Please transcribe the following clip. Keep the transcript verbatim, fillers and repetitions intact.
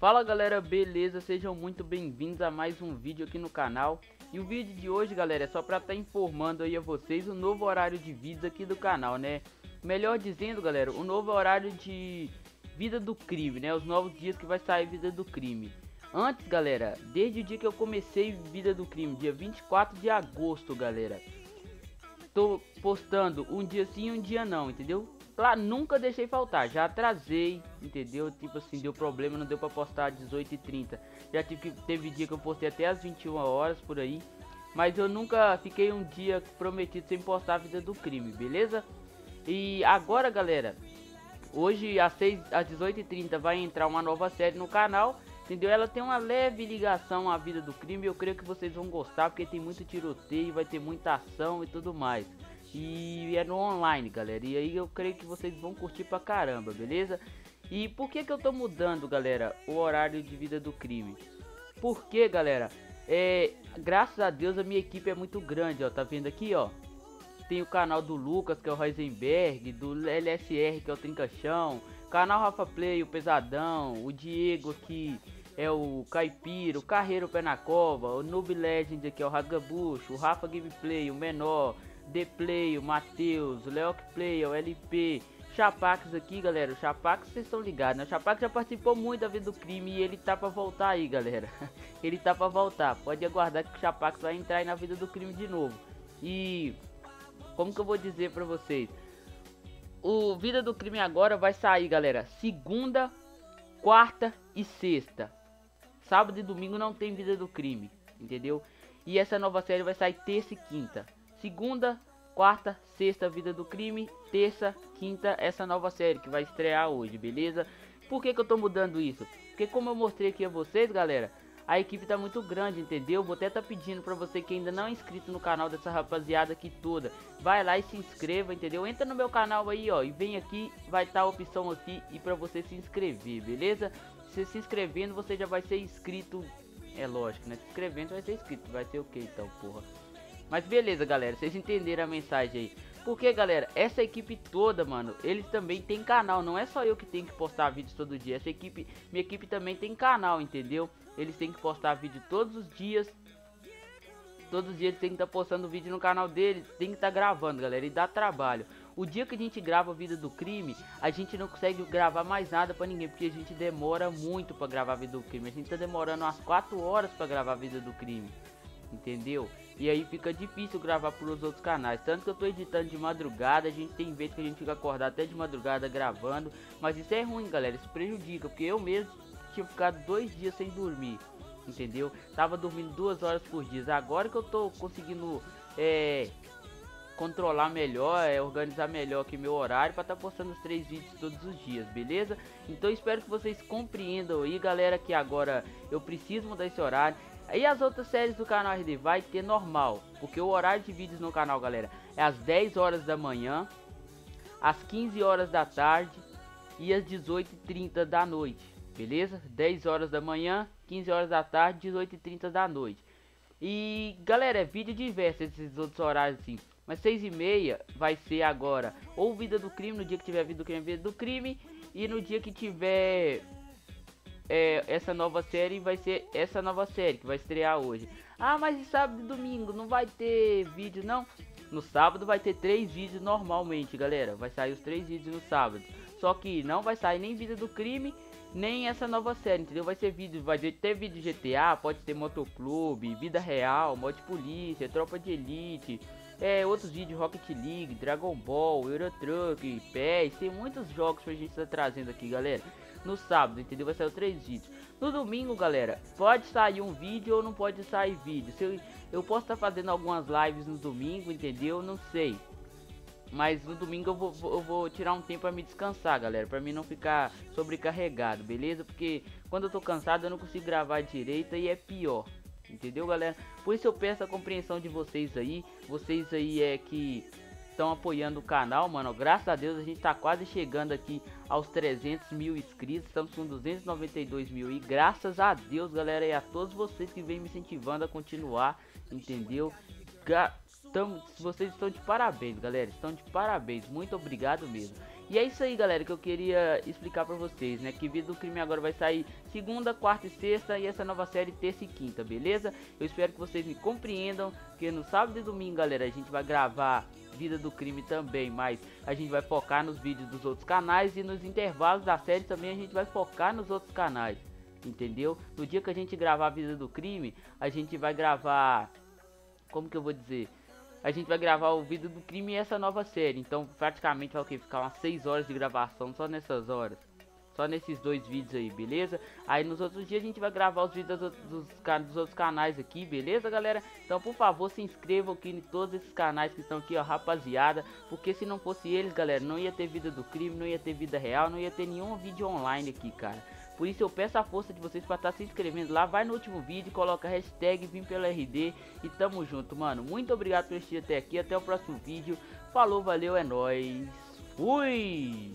Fala galera, beleza? Sejam muito bem-vindos a mais um vídeo aqui no canal. E o vídeo de hoje, galera, é só pra estar informando aí a vocês o novo horário de vídeos aqui do canal, né? Melhor dizendo, galera, o novo horário de Vida do Crime, né? Os novos dias que vai sair Vida do Crime. Antes, galera, desde o dia que eu comecei Vida do Crime, dia vinte e quatro de agosto, galera, tô postando um dia sim e um dia não, entendeu? Lá nunca deixei faltar, já atrasei, entendeu? Tipo assim, deu problema, não deu pra postar às dezoito e trinta. Já tive, teve dia que eu postei até às vinte e uma horas, por aí. Mas eu nunca fiquei um dia prometido sem postar a Vida do Crime, beleza? E agora, galera, hoje às, às dezoito e trinta vai entrar uma nova série no canal, entendeu? Ela tem uma leve ligação à Vida do Crime, eu creio que vocês vão gostar, porque tem muito tiroteio, vai ter muita ação e tudo mais. E é no online, galera, e aí eu creio que vocês vão curtir pra caramba, beleza? E por que que eu tô mudando, galera, o horário de Vida do Crime? Porque, galera, é, graças a Deus a minha equipe é muito grande, ó, tá vendo aqui, ó? Tem o canal do Lucas, que é o Heisenberg, do L S R, que é o Trincachão, canal Rafa Play, o Pesadão, o Diego aqui, é o Caipira, o Carreiro Pé na Cova, o Noob Legend aqui, é o Rasgabucho, o Rafa Gameplay, o Menor, Deplay, o Matheus, o Leoc Play, o L P, Chapax aqui, galera. O Chapax, vocês estão ligados, né? O Chapax já participou muito da Vida do Crime e ele tá pra voltar aí, galera. Ele tá pra voltar. Pode aguardar que o Chapax vai entrar aí na Vida do Crime de novo. E como que eu vou dizer pra vocês? O Vida do Crime agora vai sair, galera, segunda, quarta e sexta. Sábado e domingo não tem Vida do Crime, entendeu? E essa nova série vai sair terça e quinta. Segunda, quarta, sexta, Vida do Crime. Terça, quinta, essa nova série que vai estrear hoje, beleza? Por que que eu tô mudando isso? Porque como eu mostrei aqui a vocês, galera, a equipe tá muito grande, entendeu? Vou até tá pedindo pra você que ainda não é inscrito no canal dessa rapaziada aqui toda, vai lá e se inscreva, entendeu? Entra no meu canal aí, ó, e vem aqui, vai tá a opção aqui e pra você se inscrever, beleza? Se se inscrevendo, você já vai ser inscrito. É lógico, né? Se inscrevendo vai ser inscrito. Vai ser o que então, porra? Mas beleza, galera, vocês entenderam a mensagem aí. Porque, galera, essa equipe toda, mano, eles também tem canal. Não é só eu que tenho que postar vídeos todo dia. Essa equipe, minha equipe também tem canal, entendeu? Eles têm que postar vídeo todos os dias. Todos os dias eles têm que estar postando vídeo no canal deles. Tem que estar gravando, galera, e dá trabalho. O dia que a gente grava a Vida do Crime, a gente não consegue gravar mais nada pra ninguém, porque a gente demora muito pra gravar a Vida do Crime. A gente tá demorando umas quatro horas pra gravar a Vida do Crime, entendeu? E aí fica difícil gravar para os outros canais, tanto que eu tô editando de madrugada. A gente tem vezes que a gente fica acordado até de madrugada gravando, mas isso é ruim, galera, isso prejudica, porque eu mesmo tinha ficado dois dias sem dormir, entendeu? Tava dormindo duas horas por dia. Agora que eu tô conseguindo é, controlar melhor, é, organizar melhor aqui meu horário para tá postando os três vídeos todos os dias, beleza? Então espero que vocês compreendam aí, galera, que agora eu preciso mudar esse horário. E as outras séries do canal R D vai ter normal, porque o horário de vídeos no canal, galera, é às dez horas da manhã, às quinze horas da tarde e às dezoito e trinta da noite, beleza? dez horas da manhã, quinze horas da tarde, dezoito e trinta da noite. E, galera, é vídeo diverso esses outros horários assim, mas seis e meia vai ser agora ou Vida do Crime, no dia que tiver Vida do Crime, Vida do Crime, e no dia que tiver... É, essa nova série vai ser essa nova série que vai estrear hoje. Ah, mas de sábado e domingo não vai ter vídeo, não? No sábado vai ter três vídeos normalmente, galera. Vai sair os três vídeos no sábado. Só que não vai sair nem Vida do Crime, nem essa nova série, entendeu? Vai ser vídeo, vai ter vídeo G T A, pode ter Motoclube, Vida Real, Mod Polícia, Tropa de Elite, é, outros vídeos, Rocket League, Dragon Ball, Euro Truck, P E S. Tem muitos jogos pra gente tá trazendo aqui, galera. No sábado, entendeu? Vai sair três vídeos. No domingo, galera, pode sair um vídeo ou não pode sair vídeo. Se eu, eu posso estar tá fazendo algumas lives no domingo, entendeu? Não sei. Mas no domingo eu vou, eu vou tirar um tempo pra me descansar, galera, pra mim não ficar sobrecarregado, beleza? Porque quando eu tô cansado eu não consigo gravar direito e é pior, entendeu, galera? Por isso eu peço a compreensão de vocês aí. Vocês aí é que estão apoiando o canal, mano. Graças a Deus a gente tá quase chegando aqui aos trezentos mil inscritos. Estamos com duzentos e noventa e dois mil. E graças a Deus, galera, e a todos vocês que vem me incentivando a continuar, entendeu? Ga Tamo, vocês estão de parabéns, galera, estão de parabéns, muito obrigado mesmo. E é isso aí, galera, que eu queria explicar pra vocês, né, que Vida do Crime agora vai sair segunda, quarta e sexta, e essa nova série terça e quinta, beleza? Eu espero que vocês me compreendam, porque no sábado e domingo, galera, a gente vai gravar Vida do Crime também, mas a gente vai focar nos vídeos dos outros canais, e nos intervalos da série também a gente vai focar nos outros canais, entendeu? No dia que a gente gravar Vida do Crime, a gente vai gravar, como que eu vou dizer... A gente vai gravar o Vida do Crime e essa nova série. Então praticamente vai o que? Ficar umas seis horas de gravação só nessas horas. Só nesses dois vídeos aí, beleza? Aí nos outros dias a gente vai gravar os vídeos dos, dos, dos outros canais aqui, beleza, galera? Então por favor se inscrevam aqui em todos esses canais que estão aqui, ó, rapaziada. Porque se não fosse eles, galera, não ia ter Vida do Crime, não ia ter Vida Real, não ia ter nenhum vídeo online aqui, cara. Por isso eu peço a força de vocês para estar se inscrevendo lá. Vai no último vídeo, coloca a hashtag Vim pelo R D e tamo junto, mano. Muito obrigado por assistir até aqui. Até o próximo vídeo. Falou, valeu, é nóis. Fui!